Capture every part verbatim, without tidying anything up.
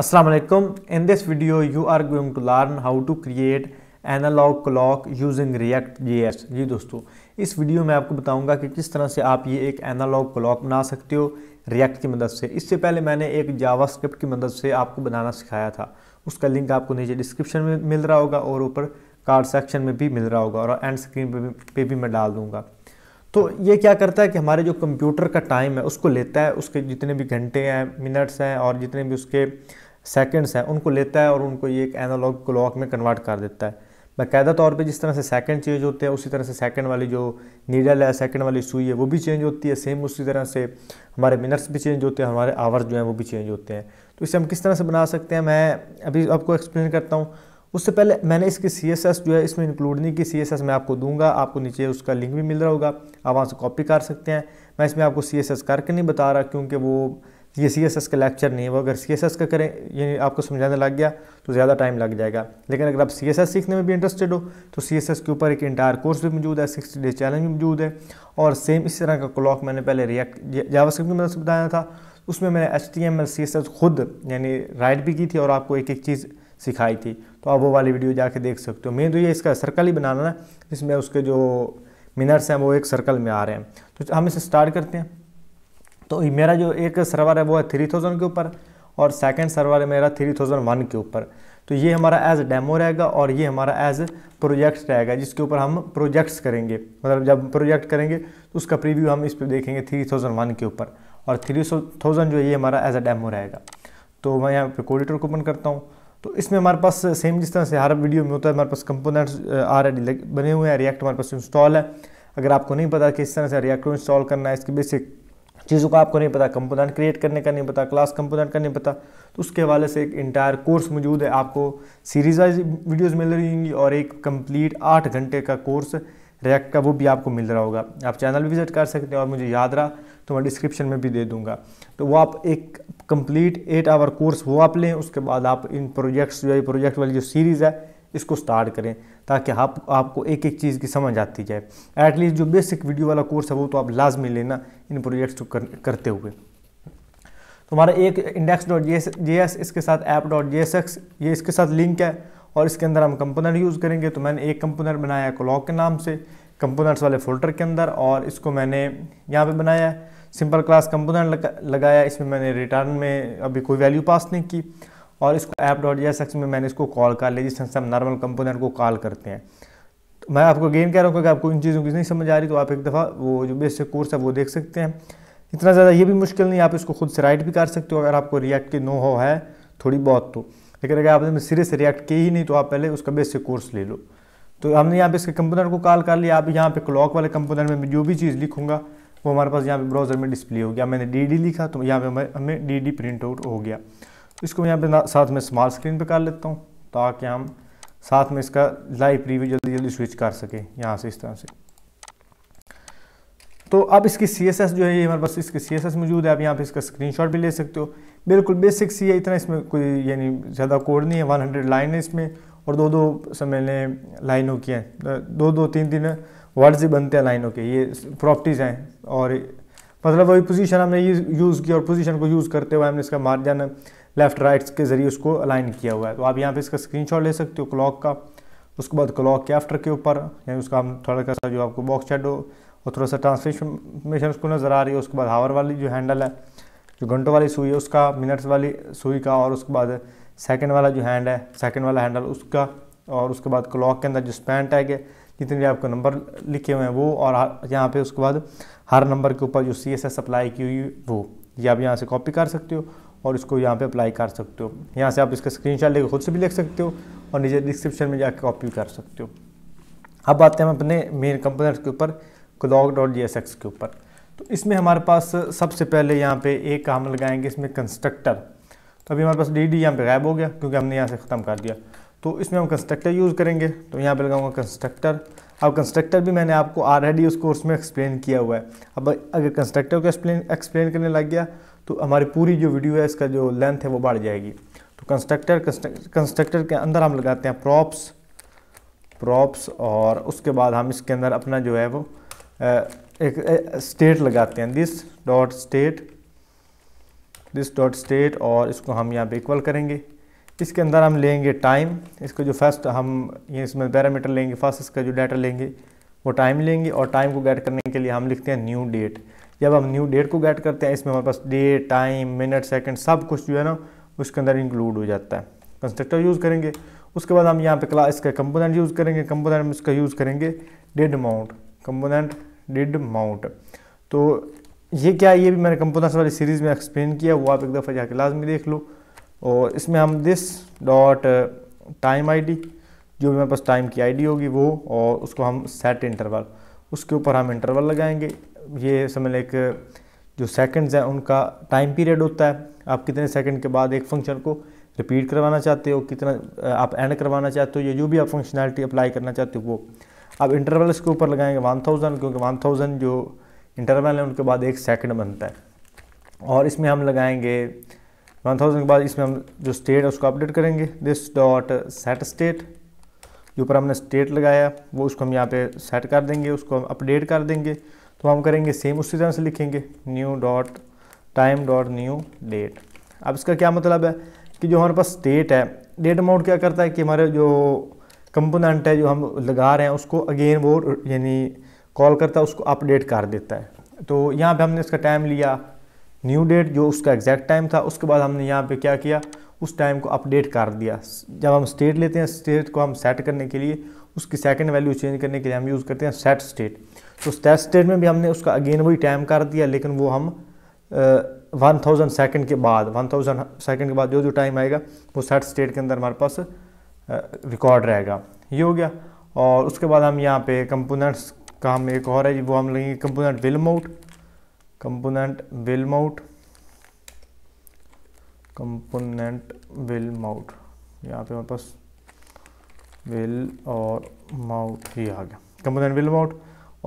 Assalamu alaikum. In this video you are going to learn how to create analog clock using React J S. जी दोस्तों, इस video में आपको बताऊंगा कि किस तरह से आप ये एक एनालॉग क्लॉक बना सकते हो React की मदद से। इससे पहले मैंने एक जावास्क्रिप्ट की मदद से आपको बनाना सिखाया था, उसका लिंक आपको नीचे डिस्क्रिप्शन में मिल रहा होगा और ऊपर कार्ड सेक्शन में भी मिल रहा होगा और एंड स्क्रीन पे भी मैं डाल दूँगा। तो ये क्या करता है कि हमारे जो कंप्यूटर का टाइम है उसको लेता है, उसके जितने भी घंटे हैं, मिनट्स हैं और जितने भी उसके सेकंड्स हैं उनको लेता है और उनको ये एक एनालॉग क्लॉक में कन्वर्ट कर देता है। बाकायदा तौर पे जिस तरह से सेकंड चेंज होते हैं उसी तरह से सेकंड वाली जो नीडल है, सेकंड वाली सुई है वो भी चेंज होती है। सेम उसी तरह से हमारे मिनट्स भी चेंज होते हैं, हमारे आवर्स जो हैं वो भी चेंज होते हैं। तो इसे हम किस तरह से बना सकते हैं मैं अभी आपको एक्सप्लेन करता हूँ। उससे पहले मैंने इसकी सी एस एस जो है इसमें इंक्लूड नहीं की, सी एस एस मैं आपको दूंगा, आपको नीचे उसका लिंक भी मिल रहा होगा, आप वहाँ से कॉपी कर सकते हैं। मैं इसमें आपको सी एस एस करके नहीं बता रहा क्योंकि वो ये सी एस एस का लेक्चर नहीं है। वो अगर सी एस एस का करें ये आपको समझाने लग गया तो ज़्यादा टाइम लग जाएगा, लेकिन अगर आप सी एस एस सीखने में भी इंटरेस्टेड हो तो सी एस एस के ऊपर एक इंटायर कोर्स भी मौजूद है, सिक्सटी डे चैलेंज भी मौजूद है। और सेम इस तरह का क्लॉक मैंने पहले रिएक्ट जावास्क्रिप्ट की मदद से बताया था, उसमें मैंने H T M L C S S खुद यानी राइट भी की थी और आपको एक एक चीज़ सिखाई थी, तो आप वो वाली वीडियो जाके देख सकते हो। मेन तो ये इसका सर्कल ही बनाना है, इसमें उसके जो मिनट्स हैं वो एक सर्कल में आ रहे हैं। तो हम इसे स्टार्ट करते हैं। तो मेरा जो एक सर्वर है वो है थ्री थाउजेंड के ऊपर और सेकंड सर्वर है मेरा थ्री थाउजेंड वन के ऊपर। तो ये हमारा एज डेमो रहेगा और ये हमारा एज प्रोजेक्ट रहेगा जिसके ऊपर हम प्रोजेक्ट्स करेंगे, मतलब जब प्रोजेक्ट करेंगे तो उसका प्रीव्यू हम इस पर देखेंगे थ्री थाउजेंड वन के ऊपर। और थ्री थाउजेंड जो ये हमारा एज अ डेमो रहेगा। तो मैं यहाँ पर कोडिटर को ओपन करता हूँ। तो इसमें हमारे पास सेम जिस तरह से हर वीडियो में होता है, हमारे पास कंपोनेंट्स ऑलरेडी बने हुए हैं, रिएक्ट हमारे पास इंस्टॉल है। अगर आपको नहीं पता कि इस तरह से रिएक्ट को इंस्टॉल करना है, इसकी बेसिक चीज़ों का आपको नहीं पता, कंपोनेंट क्रिएट करने का नहीं पता, क्लास कंपोनेंट का नहीं पता, तो उसके हवाले से एक इंटायर कोर्स मौजूद है, आपको सीरीज वाइज वीडियोज़ मिल रही होंगी और एक कम्प्लीट आठ घंटे का कोर्स रिएक्ट का वो भी आपको मिल रहा होगा। आप चैनल भी विजिट कर सकते हैं और मुझे याद रहा तो मैं डिस्क्रिप्शन में भी दे दूंगा। तो वो आप एक कंप्लीट एट आवर कोर्स वो आप लें, उसके बाद आप इन प्रोजेक्ट्स जो है प्रोजेक्ट वाली जो सीरीज़ है इसको स्टार्ट करें ताकि आप आपको एक एक चीज़ की समझ आती जाए। एटलीस्ट जो बेसिक वीडियो वाला कोर्स है वो तो आप लाजमी लेना इन प्रोजेक्ट्स को कर, करते हुए। तो हमारा एक इंडेक्स डॉट जे एस, इसके साथ app dot J S X, ये इसके साथ लिंक है और इसके अंदर हम कंपोनेंट यूज़ करेंगे। तो मैंने एक कंपोनेंट बनाया है क्लॉक के नाम से कंपोनेंट्स वाले फोल्डर के अंदर और इसको मैंने यहाँ पे बनाया है। सिंपल क्लास कंपोनेंट लगाया, इसमें मैंने रिटर्न में अभी कोई वैल्यू पास नहीं की और इसको app dot J S X में मैंने इसको कॉल कर लिया जिस तरह से हम नॉर्मल कंपोनेंट को कॉल करते हैं। तो मैं आपको गेन कह रहा हूँ क्योंकि आपको इन चीज़ों की नहीं समझ आ रही तो आप एक दफ़ा वो जो बेसिक कोर्स है वो देख सकते हैं। इतना ज़्यादा ये भी मुश्किल नहीं, आप इसको खुद से राइट भी कर सकते हो अगर आपको रिएक्ट की नो हो है थोड़ी बहुत तो, लेकिन अगर आपने सीरियस रिएक्ट की ही नहीं तो आप पहले उसका बेसिक कोर्स ले लो। तो हमने यहाँ पे इसके कंपोनेंट को कॉल कर लिया। आप यहाँ पे क्लॉक वाले कंपोनेंट में जो भी चीज़ लिखूंगा वो हमारे पास यहाँ पे ब्राउज़र में डिस्प्ले हो गया। मैंने डी डी लिखा तो यहाँ पे हमें डी डी प्रिंट आउट हो गया। तो इसको मैं यहाँ पे साथ में स्मॉल स्क्रीन पे कर लेता हूँ ताकि हम साथ में इसका लाइव प्रीव्यू जल्दी जल्दी स्विच कर सकें यहाँ से इस तरह से। तो अब इसकी सी एस एस जो है ये हमारे पास इसकी सी एस एस मौजूद है। आप यहाँ पे इसका स्क्रीनशॉट भी ले सकते हो। बिल्कुल बेसिक सी है, इतना इसमें कोई यानी ज़्यादा कोड नहीं है। वन हंड्रेड लाइन है इसमें और दो दो समझने लाइनों की हैं, दो दो तीन तीन वर्ड्स ही बनते हैं लाइनों के। ये प्रॉपर्टीज़ हैं और मतलब वही पोजीशन हमने यूज़ की और पोजीशन को यूज़ करते हुए हमने इसका मार्जिन लेफ़्ट राइट्स के ज़रिए उसको अलाइन किया हुआ है। तो आप यहाँ पे इसका स्क्रीनशॉट ले सकते हो क्लॉक का, उसके बाद क्लॉक के आफ्टर के ऊपर यानी उसका हम थोड़ा सा जो आपको बॉक्स शेडो और थोड़ा सा ट्रांसफॉर्मेशन उसको नज़र आ रही है। उसके बाद हावर वाली जो हैंडल है, जो घंटों वाली सुई है उसका, मिनट्स वाली सुई का और उसके बाद सेकंड वाला जो हैंड है सेकंड वाला हैंडल उसका और उसके बाद क्लॉक के अंदर जो स्पैन टैग है जितने भी आपको नंबर लिखे हुए हैं वो और यहाँ पे उसके बाद हर नंबर के ऊपर जो सी एस एस अप्लाई की हुई वो ये आप यहाँ से कॉपी कर सकते हो और इसको यहाँ पे अप्लाई कर सकते हो। यहाँ से आप इसका स्क्रीनशॉट लेकर खुद से भी लिख सकते हो और नीचे डिस्क्रिप्शन में जाकर कॉपी कर सकते हो। अब आते हैं हम अपने मेन कंपोनेंट के ऊपर clock dot J S X के ऊपर। तो इसमें हमारे पास सबसे पहले यहाँ पर एक हम लगाएंगे इसमें कंस्ट्रक्टर। तो अभी हमारे पास डी डी यहाँ पे गायब हो गया क्योंकि हमने यहाँ से ख़त्म कर दिया। तो इसमें हम कंस्ट्रक्टर यूज़ करेंगे तो यहाँ पे लगाऊंगा कंस्ट्रक्टर। अब कंस्ट्रक्टर भी मैंने आपको ऑलरेडी उस कोर्स में एक्सप्लेन किया हुआ है। अब अगर कंस्ट्रक्टर को एक्सप्लेन एक्सप्लेन करने लग गया तो हमारी पूरी जो वीडियो है इसका जो लेंथ है वो बढ़ जाएगी। तो कंस्ट्रक्टर कंस्ट्रक्टर के अंदर हम लगाते हैं प्रॉप्स प्रॉप्स और उसके बाद हम इसके अंदर अपना जो है वो एक स्टेट लगाते हैं, this dot state this dot state और इसको हम यहाँ पे इक्वल करेंगे। इसके अंदर हम लेंगे टाइम, इसको जो फर्स्ट हम ये इसमें पैरामीटर लेंगे, फर्स्ट इसका जो डाटा लेंगे वो टाइम लेंगे और टाइम को गेट करने के लिए हम लिखते हैं न्यू डेट। जब हम न्यू डेट को गेट करते हैं इसमें हमारे पास डे, टाइम, मिनट, सेकंड सब कुछ जो है ना उसके अंदर इंक्लूड हो जाता है। कंस्ट्रक्टर यूज़ करेंगे, उसके बाद हम यहाँ पे क्लास का कंपोनेंट यूज़ करेंगे। कंपोनेंट में इसका यूज़ करेंगे did mount, component did mount. तो ये क्या, ये भी मैंने कंपोनेंट्स वाली सीरीज़ में एक्सप्लेन किया, वो आप एक दफ़ा जाके क्लास में देख लो। और इसमें हम this dot time I D, जो भी मेरे पास टाइम की आई डी होगी वो, और उसको हम सेट इंटरवल, उसके ऊपर हम इंटरवल लगाएंगे। ये समझ एक जो सेकंड्स हैं उनका टाइम पीरियड होता है, आप कितने सेकंड के बाद एक फंक्शन को रिपीट करवाना चाहते हो, कितना आप एंड करवाना चाहते हो, या जो भी आप फंक्शनैलिटी अप्लाई करना चाहते हो वो। आप इंटरवल इसके ऊपर लगाएंगे वन थाउजेंड, क्योंकि वन थाउजेंड जो इंटरवल है उनके बाद एक सेकंड बनता है। और इसमें हम लगाएंगे वन थाउजेंड के बाद इसमें हम जो स्टेट है उसको अपडेट करेंगे, दिस डॉट सेट स्टेट, जो ऊपर हमने स्टेट लगाया वो उसको हम यहाँ पे सेट कर देंगे, उसको हम अपडेट कर देंगे। तो हम करेंगे सेम उसी तरह से लिखेंगे new dot time dot new date. अब इसका क्या मतलब है कि जो हमारे पास स्टेट है, डेट अमाउंट क्या करता है कि हमारे जो कंपोनेंट है जो हम लगा रहे हैं उसको अगेन वो यानी कॉल करता है, उसको अपडेट कर देता है। तो यहाँ पे हमने इसका टाइम लिया न्यू डेट जो उसका एग्जैक्ट टाइम था, उसके बाद हमने यहाँ पे क्या किया, उस टाइम को अपडेट कर दिया। जब हम स्टेट लेते हैं, स्टेट को हम सेट करने के लिए, उसकी सेकंड वैल्यू चेंज करने के लिए हम यूज़ करते हैं सेट स्टेट। तो सेट स्टेट में भी हमने उसका अगेन वही टाइम कर दिया, लेकिन वो हम वन थाउजेंड सेकेंड के बाद वन थाउजेंड सेकेंड के बाद जो जो टाइम आएगा वो सेट स्टेट के अंदर हमारे पास रिकॉर्ड रहेगा। ये हो गया। और उसके बाद हम यहाँ पे कंपोनेंट्स का हम एक और है, वो हम लेंगे component will mount, component will mount, component will mount, यहाँ पे हमारे पास विल और माउट ही आ गया, कंपोनेंट विल माउट।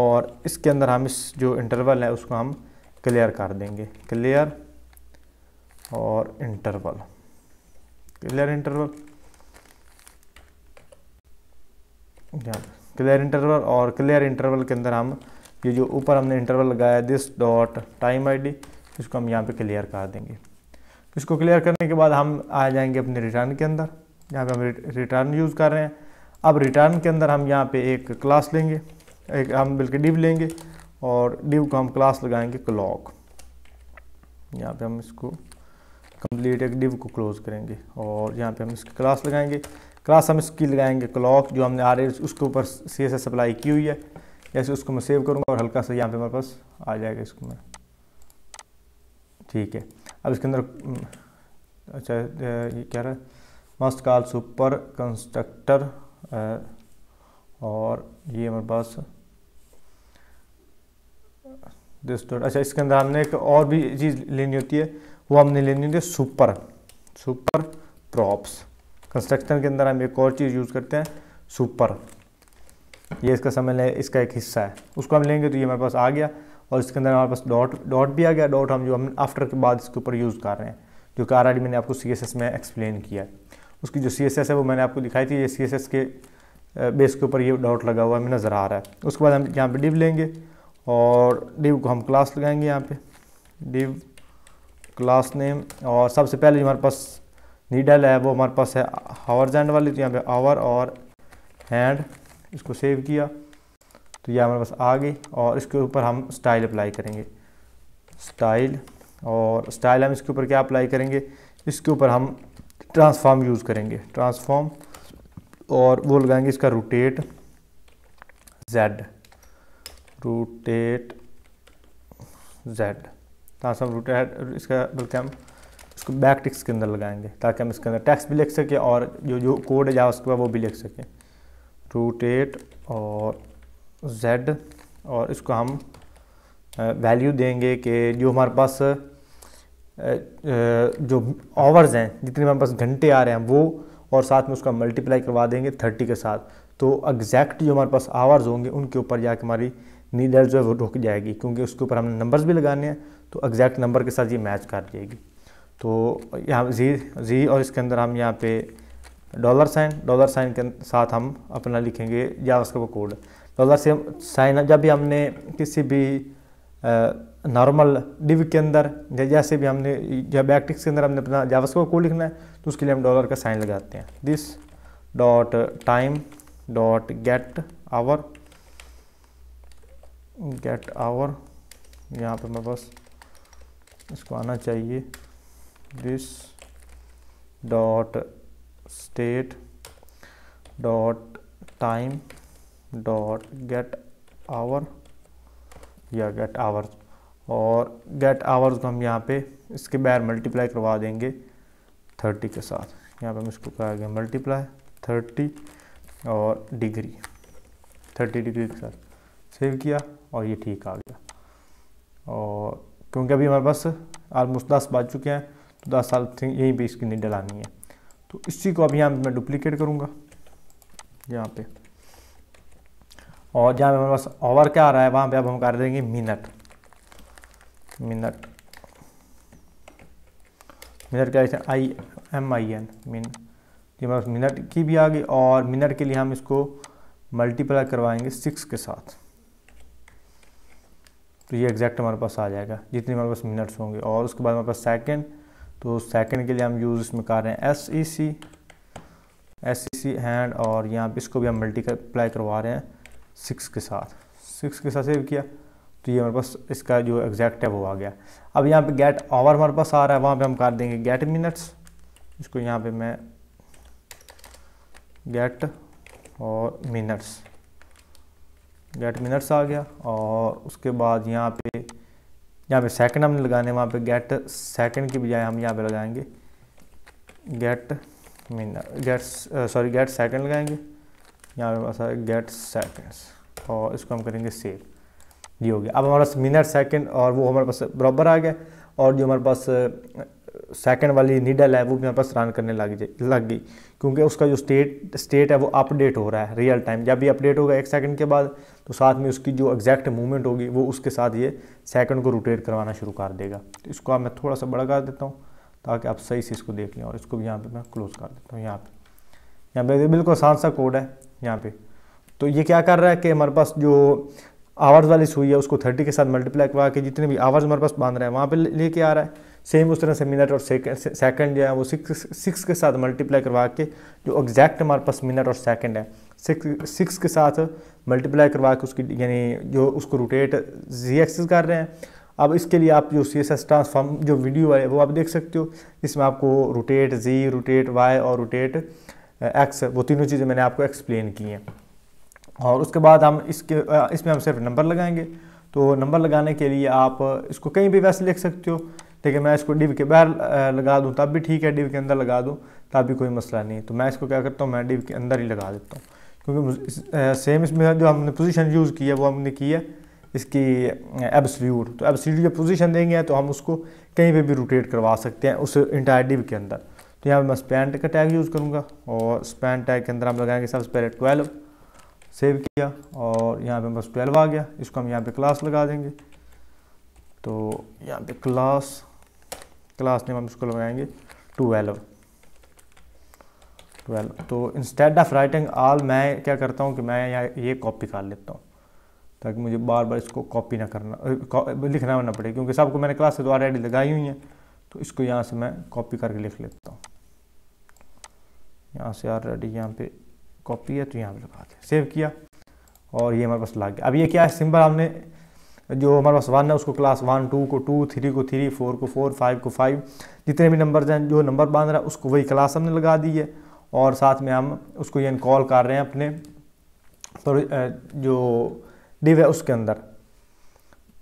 और इसके अंदर हम इस जो इंटरवल है उसको हम क्लियर कर देंगे, क्लियर और इंटरवल, क्लियर इंटरवल, यहाँ क्लियर इंटरवल। और क्लियर इंटरवल के अंदर हम ये जो ऊपर हमने इंटरवल लगाया this dot time I D, इसको हम यहाँ पे क्लियर कर देंगे। इसको क्लियर करने के बाद हम आ जाएंगे अपने रिटर्न के अंदर, यहाँ पे हम रिटर्न यूज़ कर रहे हैं। अब रिटर्न के अंदर हम यहाँ पे एक क्लास लेंगे, एक हम बल्कि डिव लेंगे और डिव को हम क्लास लगाएंगे क्लॉक। यहाँ पे हम इसको कंप्लीट एक डिव को क्लोज करेंगे और यहाँ पे हम इसकी क्लास लगाएंगे। क्लास हम इसकी लगाएंगे क्लॉक, जो हमने ऑलरेडी उसके ऊपर सी एस एस अप्लाई की हुई है। जैसे उसको मैं सेव करूँगा और हल्का सा यहाँ पर हमारे पास आ जाएगा, इसको मैं ठीक है। अब इसके अंदर अच्छा ये क्या रहा है, मस्ट कॉल सुपर कंस्ट्रक्टर, और ये हमारे पास दिस डॉट, अच्छा इसके अंदर हमने एक और भी चीज़ लेनी होती है, वो हमने लेनी होती है सुपर, सुपर प्रॉप्स। कंस्ट्रक्टर के अंदर हम एक और चीज़ यूज़ करते हैं सुपर, ये इसका समझ लें इसका एक हिस्सा है, उसको हम लेंगे तो ये हमारे पास आ गया। और इसके अंदर हमारे पास डॉट डॉट भी आ गया, डॉट हम जो हम आफ्टर के बाद इसके ऊपर यूज़ कर रहे हैं, जो कि ऑलरेडी मैंने आपको सीएसएस में एक्सप्लेन किया है। उसकी जो सीएसएस है वो मैंने आपको दिखाई थी, ये सीएसएस के बेस के ऊपर ये डॉट लगा हुआ हमें नज़र आ रहा है। उसके बाद हम यहाँ पे डिव लेंगे और डिव को हम क्लास लगाएंगे, यहाँ पर डिव क्लास नेम। और सबसे पहले हमारे पास नीडल है वो हमारे पास है आवर्स एंड वाली, तो यहाँ पर आवर और हैंड, इसको सेव किया तो ये हमारे पास आ गई। और इसके ऊपर हम स्टाइल अप्लाई करेंगे, स्टाइल, और स्टाइल हम इसके ऊपर क्या अप्लाई करेंगे, इसके ऊपर हम ट्रांसफॉर्म यूज़ करेंगे, ट्रांसफॉर्म, और वो लगाएंगे इसका rotate Z, rotate Z transform rotate इसका, बल्कि हम इसको बैक टिक्स के अंदर लगाएंगे ताकि हम इसके अंदर टेक्स्ट भी लिख सकें और जो जो कोड है जावास्क्रिप्ट वो भी लिख सकें, रोटेट और Z। और इसको हम वैल्यू देंगे कि जो हमारे पास जो आवर्स हैं, जितने हमारे पास घंटे आ रहे हैं वो, और साथ में उसका मल्टीप्लाई करवा देंगे थर्टी के साथ, तो एग्जैक्ट जो हमारे पास आवर्स होंगे उनके ऊपर जाके हमारी नीडल जो है वो रुक जाएगी, क्योंकि उसके ऊपर हमने नंबर्स भी लगाने हैं तो एग्जैक्ट नंबर के साथ ये मैच कर जाएगी। तो यहाँ जी जी और इसके अंदर हम यहाँ पे डॉलर साइन, डॉलर साइन के साथ हम अपना लिखेंगे जावास्क्रिप्ट कोड। डॉलर से साइन, जब भी हमने किसी भी नॉर्मल डिव के अंदर, जैसे भी हमने या बैकटिक्स के अंदर हमने अपना जावास्क्रिप्ट कोड लिखना है तो उसके लिए हम डॉलर का साइन लगाते हैं। This dot time dot get hour, get hour यहाँ पे मैं बस इसको आना चाहिए। This dot state dot time dot get hour या गेट आवर्स, और गेट आवर्स को हम यहाँ पे इसके बाहर मल्टीप्लाई करवा देंगे थर्टी के साथ। यहाँ पे हम इसको करेंगे मल्टीप्लाई थर्टी और डिग्री, थर्टी डिग्री के साथ सेव किया और ये ठीक आ गया। और क्योंकि अभी हमारे पास आलमोस्ट दस बज चुके हैं तो दस साल थिंग यहीं पे इसकी नहीं डलानी है, तो इसी को अभी यहाँ मैं डुप्लीकेट करूँगा यहाँ पे, और जहाँ हमारे पास आवर क्या आ रहा है वहाँ पे अब हम कर देंगे मिनट। मिनट मिनट क्या है, आई एम आई एन मिन, ये हमारे पास मिनट की भी आ गई। और मिनट के लिए हम इसको मल्टीप्लाई करवाएंगे सिक्स के साथ, तो ये एग्जैक्ट हमारे पास आ जाएगा जितने हमारे पास मिनट्स होंगे। और उसके बाद हमारे पास सेकंड, तो सेकंड के लिए हम यूज़ इसमें कर रहे हैं S E C S E C hand, और यहाँ पे इसको भी हम मल्टीप्लाई करवा रहे हैं सिक्स के साथ। सिक्स के साथ सेव किया तो ये हमारे पास इसका जो एग्जैक्ट है वो आ गया। अब यहाँ पे गेट आवर हमारे पास आ रहा है, वहाँ पे हम कर देंगे गेट मिनट्स। इसको यहाँ पे मैं गेट और मिनट्स, गेट मिनट्स आ गया। और उसके बाद यहाँ पे यहाँ पे सेकंड हमने लगाने, वहाँ पे गेट सेकंड की बजाय हम यहाँ पे लगाएंगे get minute get sorry get second लगाएंगे। यहाँ पे पास गेट सेकंड्स और इसको हम करेंगे सेव। ये हो गया। अब हमारे पास मिनट सेकंड और वो हमारे पास बराबर आ गया, और जो हमारे पास सेकंड वाली निडल है वो भी हमारे पास रन करने लग गई, क्योंकि उसका जो स्टेट स्टेट है वो अपडेट हो रहा है रियल टाइम। जब भी अपडेट होगा एक सेकंड के बाद तो साथ में उसकी जो एग्जैक्ट मूवमेंट होगी वो उसके साथ ये सेकंड को रोटेट करवाना शुरू कर देगा। तो इसको अब मैं थोड़ा सा बड़ा कर देता हूँ ताकि आप सही से इसको देख लें, और इसको भी यहाँ पर मैं क्लोज कर देता हूँ। यहाँ पर यहाँ पर बिल्कुल आसान सा कोड है। यहाँ पे तो ये क्या कर रहा है कि हमारे पास जो आवर्स वाली सुई है उसको थर्टी के साथ मल्टीप्लाई करवा के जितने भी आवर्स हमारे पास बांध रहा है वहाँ पे लेके आ रहा है। सेम उस तरह से मिनट और सेकंड सेकंड जो है वो सिक्स सिक्स के साथ मल्टीप्लाई करवा के जो एग्जैक्ट हमारे पास मिनट और सेकंड है सिक्स सिक्स के साथ मल्टीप्लाई करवा के उसकी यानी जो उसको रोटेट जी एक्सेस कर रहे हैं। अब इसके लिए आप जो सी एस एस ट्रांसफॉर्म जो वीडियो है वो आप देख सकते हो, इसमें आपको रोटेट जी, रोटेट वाई और रोटेट एक्स, वो तीनों चीज़ें मैंने आपको एक्सप्लेन की हैं। और उसके बाद हम इसके इसमें हम सिर्फ नंबर लगाएंगे, तो नंबर लगाने के लिए आप इसको कहीं भी वैसे लिख सकते हो, लेकिन मैं इसको डिव के बाहर लगा दूं तब भी ठीक है, डिव के अंदर लगा दूं तब भी कोई मसला नहीं। तो मैं इसको क्या करता हूँ, मैं डिव के अंदर ही लगा देता हूँ, क्योंकि सेम इसमें जो हमने पोजीशन यूज़ की है वो हमने की है इसकी एब्सोल्यूट। तो एब्सोल्यूट जो पोजीशन देंगे तो हम उसको कहीं पर भी रोटेट करवा सकते हैं उस इंटायर डिव के अंदर। तो यहाँ पे मैं स्पैन का टैग यूज़ करूँगा, और स्पैन टैग के अंदर हम लगाएंगे सबसे पहले ट्वेल्व, सेव किया और यहाँ पे बस ट्वेल्व आ गया। इसको हम यहाँ पे क्लास लगा देंगे, तो यहाँ पे क्लास क्लास नेम हम इसको लगाएंगे ट्वेल्व ट्वेल्व। तो इंस्टेड ऑफ राइटिंग ऑल मैं क्या करता हूँ कि मैं यहाँ ये कॉपी कर लेता हूँ ताकि मुझे बार बार इसको कॉपी ना करना लिखना ना पड़े, क्योंकि सबको मैंने क्लास से तो ऑलरेडी लगाई हुई है। तो इसको यहाँ से मैं कॉपी करके लिख लेता हूँ, यहाँ से ऑलरेडी यहाँ पे कॉपी है तो यहाँ पे लगा दें, सेव किया और ये हमारे पास लग गया। अब ये क्या है, सिंपल हमने जो हमारे पास वन है उसको क्लास वन, टू को टू, थ्री को थ्री, फोर को फोर, फाइव को फाइव, जितने भी नंबर हैं जो नंबर बांध रहा है उसको वही क्लास हमने लगा दी है। और साथ में हम उसको ये कॉल कर रहे हैं अपने तो जो डिव है उसके अंदर।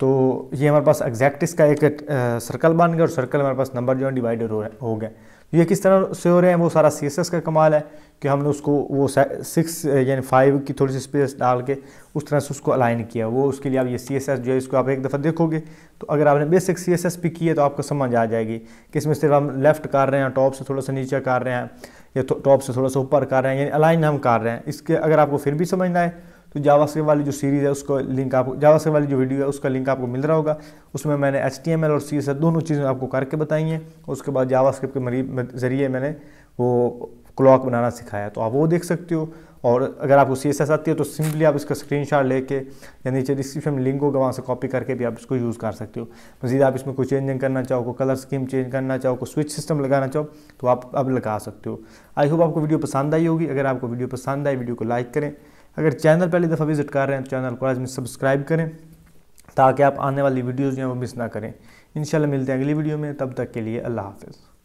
तो ये हमारे पास एग्जैक्ट इसका एक आ, सर्कल बन गया, और सर्कल हमारे पास नंबर जो है डिवाइडेड हो गए। ये किस तरह से हो रहे हैं वो सारा सी एस एस का कमाल है कि हमने उसको वो सिक्स यानी फाइव की थोड़ी सी स्पेस डाल के उस तरह से उसको अलाइन किया। वो उसके लिए आप ये सी एस एस जो है इसको आप एक दफ़ा देखोगे तो अगर आपने बेसिक सी एस एस भी की है तो आपको समझ आ जाएगी कि इसमें सिर्फ हम लेफ्ट कर रहे हैं, टॉप से थोड़ा सा नीचे कर रहे हैं, या टॉप से थोड़ा सा ऊपर कर रहे हैं, यानी अलाइन हम कर रहे हैं। इसके अगर आपको फिर भी समझना है तो जावास्क्रिप्ट वाली जो सीरीज़ है उसको लिंक आपको जावास्क्रिप्ट वाली जो वीडियो है उसका लिंक आपको मिल रहा होगा, उसमें मैंने एच टी एम एल और सी एस एस दोनों चीज़ें आपको करके बताई हैं। उसके बाद जावास्क्रिप्ट के जरिए मैंने वो क्लॉक बनाना सिखाया, तो आप वो देख सकते हो। और अगर आपको सी एस एस आती है तो सिंपली आप इसका स्क्रीनशॉट लेके या नीचे डिस्क्रिप्शन में लिंक होगा वहाँ से कॉपी करके भी आप इसको यूज़ कर सकते हो। मज़ीद आप इसमें कोई चेंजिंग करना चाहो, कोई कलर स्कीम चेंज करना चाहो, कोई स्विच सिस्टम लगाना चाहो तो आप अब लगा सकते हो। आई होप आपको वीडियो पसंद आई होगी। अगर आपको वीडियो पसंद आई, वीडियो को लाइक करें। अगर चैनल पहली दफ़ा विजिट कर रहे हैं तो चैनल को आज में सब्सक्राइब करें ताकि आप आने वाली वीडियोज़ जो हैं वो मिस ना करें। इंशाल्लाह मिलते हैं अगली वीडियो में, तब तक के लिए अल्लाह हाफ़िज़।